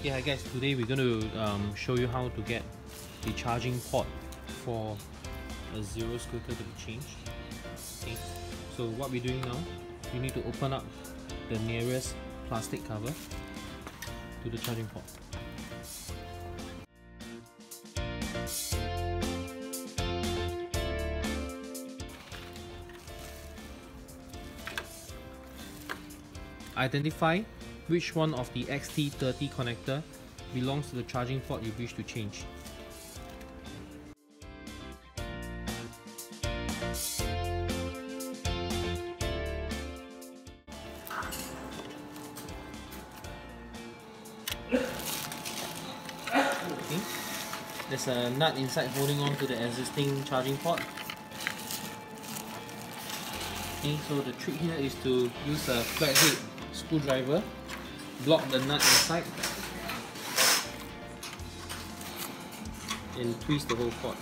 Yeah guys, today we're going to show you how to get the charging port for a Zero scooter to be changed. Okay. So what we're doing now, you need to open up the nearest plastic cover to the charging port. Identify which one of the XT30 connector belongs to the charging port you wish to change. Okay. There's a nut inside holding on to the existing charging port. Okay, so the trick here is to use a flathead screwdriver, block the nut inside and twist the whole cord.